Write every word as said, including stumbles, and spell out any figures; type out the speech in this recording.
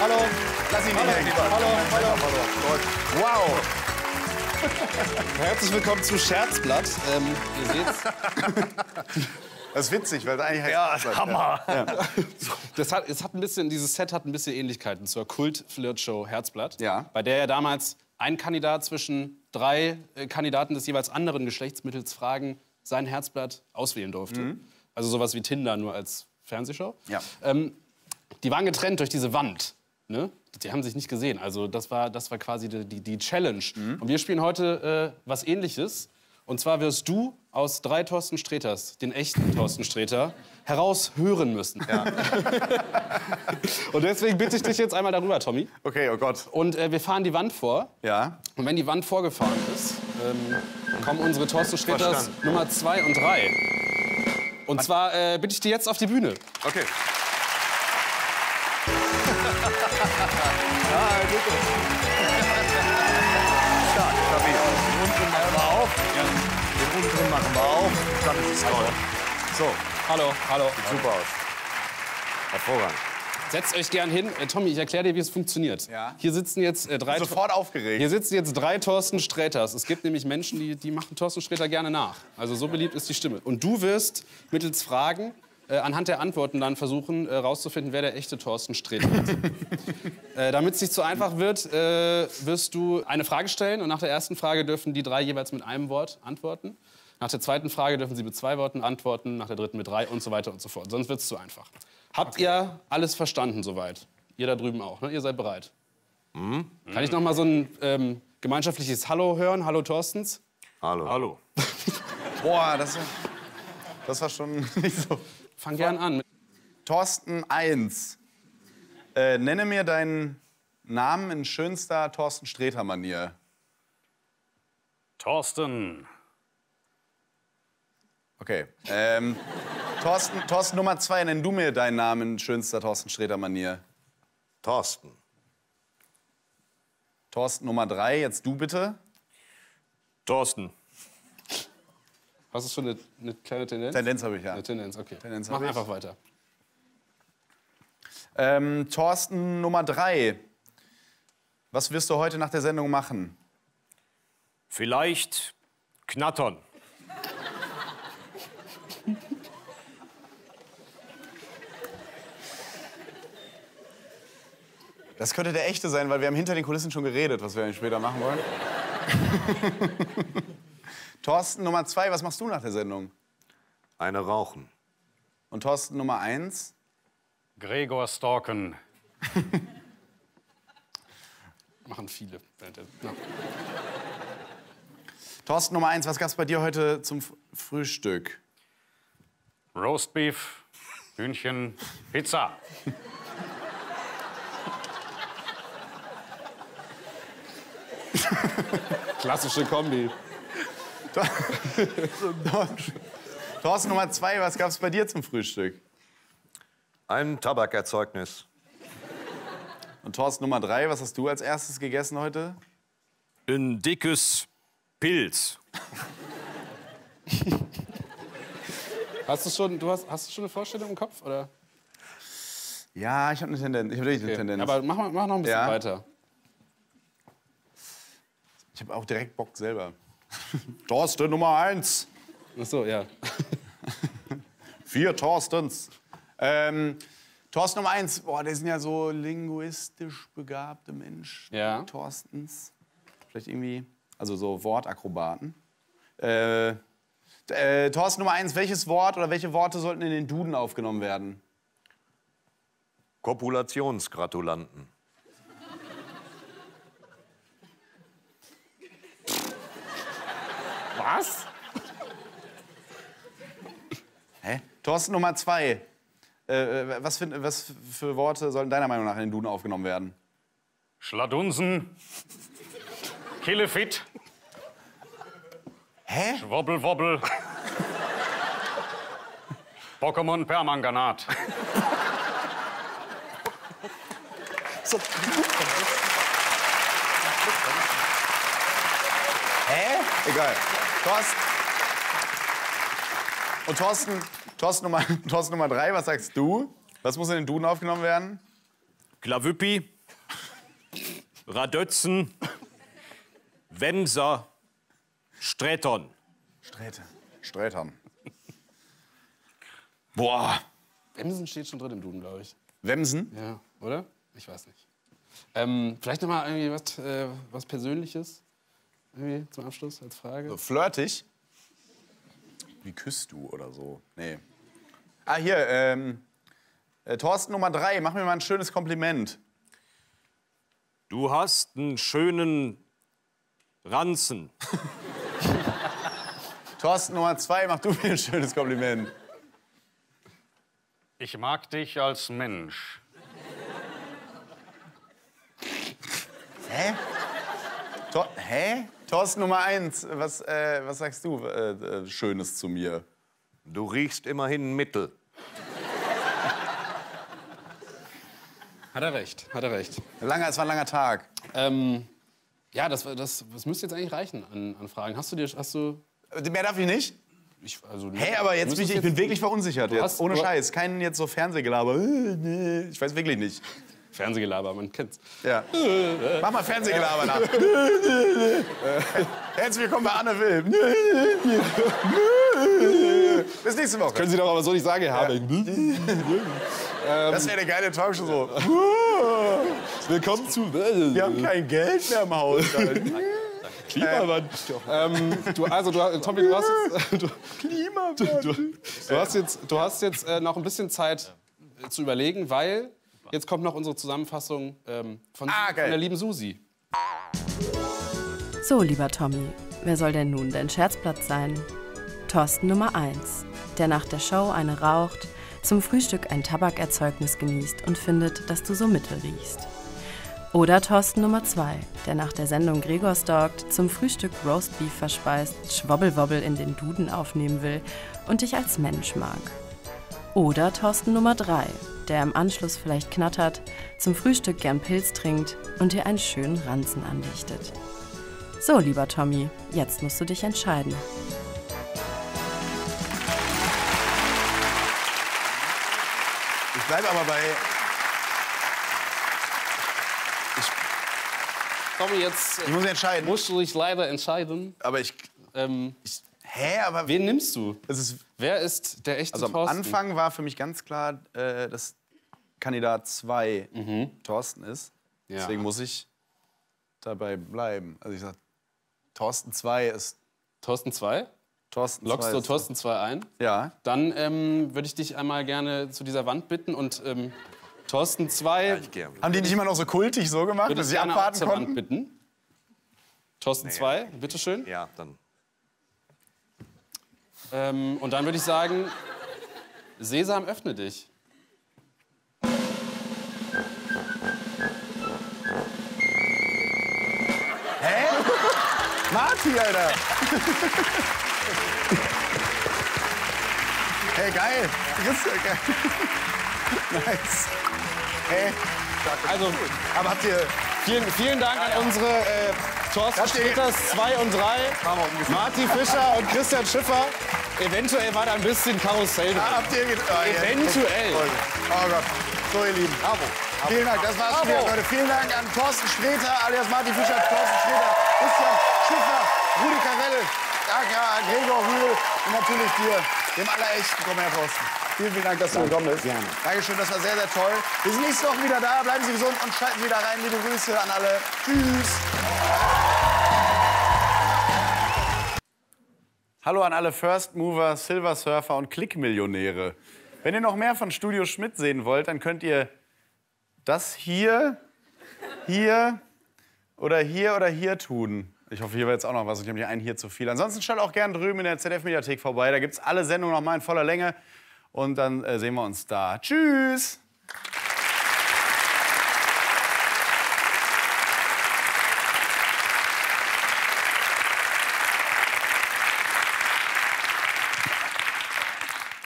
Hallo. Lass ihn nicht hallo, hängen. Hallo, hallo, hallo. hallo. Wow. Herzlich willkommen zu Scherzblatt. Ähm, ihr seht's. Das ist witzig, weil eigentlich heißt ja, Scherzblatt. Hammer. Ja. Das hat, es hat ein bisschen, dieses Set hat ein bisschen Ähnlichkeiten zur Kult-Flirt-Show Herzblatt, ja. Bei der ja damals ein Kandidat zwischen drei Kandidaten des jeweils anderen Geschlechts mittels Fragen sein Herzblatt auswählen durfte. Mhm. Also sowas wie Tinder, nur als Fernsehshow. Ja. Ähm, die waren getrennt durch diese Wand. Ne? Die haben sich nicht gesehen. Also das war, das war quasi die, die, die Challenge. Mhm. Und wir spielen heute äh, was Ähnliches. Und zwar wirst du aus drei Torsten Sträters, den echten Torsten Sträter, heraushören müssen. Ja. Und deswegen bitte ich dich jetzt einmal darüber, Tommy. Okay, oh Gott. Und äh, wir fahren die Wand vor. Ja. Und wenn die Wand vorgefahren ist, ähm, kommen unsere Torsten Sträters Verstand. Nummer zwei und drei. Und zwar äh, bitte ich dich jetzt auf die Bühne. Okay. Ja, bitte. Stark, stabil. Ja. Den unteren machen wir auf, dann ist es toll. So. Hallo, hallo. Sieht super aus. Hervorragend. Setzt euch gern hin. Äh, Tommy, ich erkläre dir, wie es funktioniert. Ja. Hier sitzen jetzt äh, drei... Sofort aufgeregt. Hier sitzen jetzt drei Torsten Sträters. Es gibt nämlich Menschen, die, die machen Torsten Sträter gerne nach. Also so beliebt ist die Stimme. Und du wirst mittels Fragen äh, anhand der Antworten dann versuchen, äh, rauszufinden, wer der echte Torsten Sträter ist. Äh, damit es nicht zu einfach wird, äh, wirst du eine Frage stellen. Und nach der ersten Frage dürfen die drei jeweils mit einem Wort antworten. Nach der zweiten Frage dürfen sie mit zwei Worten antworten. Nach der dritten mit drei und so weiter und so fort. Sonst wird es zu einfach. Habt okay. ihr alles verstanden soweit? Ihr da drüben auch, ne? Ihr seid bereit. Mhm. Kann ich noch mal so ein ähm, gemeinschaftliches Hallo hören? Hallo, Torstens? Hallo. Hallo. Boah, das, das war schon nicht so... Fang gern an. Torsten eins. Äh, nenne mir deinen Namen in schönster Torsten Sträter-Manier. Torsten. Okay. Ähm, Torsten, Torsten Nummer zwei, nenn du mir deinen Namen in schönster Torsten Sträter-Manier. Torsten. Torsten Nummer drei, jetzt du bitte. Torsten. Hast du schon eine, eine kleine Tendenz? Tendenz habe ich, ja. Eine Tendenz, okay. Tendenz Mach einfach weiter. Ähm, Torsten Nummer drei. Was wirst du heute nach der Sendung machen? Vielleicht knattern. Das könnte der echte sein, weil wir haben hinter den Kulissen schon geredet, was wir später machen wollen. Torsten Nummer zwei, was machst du nach der Sendung? Eine rauchen. Und Torsten Nummer eins? Gregor stalken. Machen viele. No. Torsten Nummer eins, was gab's bei dir heute zum Frühstück? Roastbeef, Hühnchen, Pizza. Klassische Kombi. Torsten Nummer zwei, was gab's bei dir zum Frühstück? Ein Tabakerzeugnis. Und Torsten Nummer drei, was hast du als erstes gegessen heute? Ein dickes Pilz. Hast du schon, du hast, hast du schon eine Vorstellung im Kopf, oder? Ja, ich habe eine Tendenz. Ich hab wirklich eine okay. Tendenz. Aber mach, mach noch ein bisschen ja. weiter. Ich habe auch direkt Bock selber. Torsten Nummer eins. Ach so, ja. Vier Torstens. Ähm, Torsten Nummer eins, boah, der sind ja so linguistisch begabte Menschen. Ja. Torstens. Vielleicht irgendwie, also so Wortakrobaten. Äh, äh, Torsten Nummer eins, welches Wort oder welche Worte sollten in den Duden aufgenommen werden? Kopulationsgratulanten. Was? Hä? Torsten Nummer zwei. Äh, was, für, was für Worte sollen deiner Meinung nach in den Duden aufgenommen werden? Schladunsen. Killefit. Hä? Schwobbelwobbel. Pokémon Permanganat. Hä? Egal. Torsten. Und Torsten... Torsten Nummer, Torsten Nummer drei, was sagst du? Was muss in den Duden aufgenommen werden? Glawüppi, Radötzen, Wenser, Strätern. Sträter. Strätern. Boah. Wemsen steht schon drin im Duden, glaube ich. Wemsen? Ja, oder? Ich weiß nicht. Ähm, vielleicht noch mal irgendwie was, äh, was Persönliches irgendwie zum Abschluss als Frage. So flirtig? Wie küsst du oder so? Nee. Ah, hier, ähm, äh, Torsten Nummer drei, mach mir mal ein schönes Kompliment. Du hast einen schönen Ranzen. Torsten Nummer zwei, mach du mir ein schönes Kompliment. Ich mag dich als Mensch. Hä? Tor Hä? Torsten Nummer eins, was, äh, was sagst du äh, äh, Schönes zu mir? Du riechst immerhin mittel. Hat er recht, hat er recht. Langer, es war ein langer Tag. Ähm, ja, das, das, das müsste jetzt eigentlich reichen an, an Fragen. Hast du dir, hast du... Mehr darf ich nicht? Ich, also, hey, aber jetzt bin ich, ich bin wirklich verunsichert. Jetzt, hast, ohne Scheiß. Keinen jetzt so Fernsehgelaber. Ich weiß wirklich nicht. Fernsehgelaber, man kennt's. Ja. Mach mal Fernsehgelaber nach. Herzlich willkommen bei Anne Will. Bis nächste Woche. Das können Sie doch aber so nicht sagen, Herr Habeck. Ja. Das wäre eine geile Talkshow so. Willkommen zu... Wir haben kein Geld mehr im Haus. Klimawandel. Ähm, du, also, du, Tommy, du hast jetzt, du, du, du hast jetzt, du hast jetzt äh, noch ein bisschen Zeit äh, zu überlegen, weil jetzt kommt noch unsere Zusammenfassung ähm, von, ah, von der lieben Susi. So, lieber Tommy, wer soll denn nun dein Scherzblatt sein? Torsten Nummer eins, der nach der Show eine raucht, zum Frühstück ein Tabakerzeugnis genießt und findet, dass du so mittel riechst. Oder Torsten Nummer zwei, der nach der Sendung Gregor stalkt, zum Frühstück Roastbeef verspeist, Schwobbelwobbel in den Duden aufnehmen will und dich als Mensch mag. Oder Torsten Nummer drei, der im Anschluss vielleicht knattert, zum Frühstück gern Pilz trinkt und dir einen schönen Ranzen andichtet. So, lieber Tommy, jetzt musst du dich entscheiden. Ich bleibe aber bei... Tommy, jetzt ich muss entscheiden. Musst du dich leider entscheiden. Aber ich, ähm, ich... Hä? Aber... Wen nimmst du? Es ist, wer ist der echte Torsten? Also am Anfang war für mich ganz klar, äh, dass Kandidat zwei mhm. Torsten ist. Ja. Deswegen muss ich dabei bleiben. Also ich sag, Torsten zwei ist... Torsten zwei? Torsten Lockst du Torsten zwei ein? Ja. Dann ähm, würde ich dich einmal gerne zu dieser Wand bitten und... Ähm, Torsten zwei. Ja, haben die nicht immer noch so kultig so gemacht, dass sie abwarten konnten? Bitten. Torsten zwei, nee, bitteschön. Ja, dann. Ähm, und dann würde ich sagen, Sesam, öffne dich. Hä? Marti, Alter. Hey, geil. Christian, geil. Nice. Hey. Also, aber habt ihr... Vielen, vielen Dank an unsere äh, Torsten Sträter zwei und drei, Marti Fischer und Christian Schiffer. Eventuell war da ein bisschen Karussell drin. Ah, habt ihr ah, eventuell. Oh Gott. So, ihr Lieben. Bravo. Bravo. Vielen Dank, das war's schon wieder, Leute. Vielen Dank an Torsten Sträter, alias Marti Fischer, Torsten Sträter, Christian Schiffer, Rudi Karelle, aka Gregor Rühl und natürlich dir, dem allerechten Komm her, Torsten. Vielen, vielen Dank, dass du gekommen bist. Gerne. Dankeschön, das war sehr, sehr toll. Wir sind nächste Woche wieder da. Bleiben Sie gesund und schalten Sie wieder rein. Liebe Grüße an alle. Tschüss. Hallo an alle First Mover, Silver Surfer und Klickmillionäre. Wenn ihr noch mehr von Studio Schmitt sehen wollt, dann könnt ihr das hier, hier oder hier oder hier tun. Ich hoffe, hier war jetzt auch noch was. Ich habe hier einen hier zu viel. Ansonsten schaut auch gerne drüben in der Z F-Mediathek vorbei. Da gibt es alle Sendungen noch mal in voller Länge. Und dann äh, sehen wir uns da. Tschüss!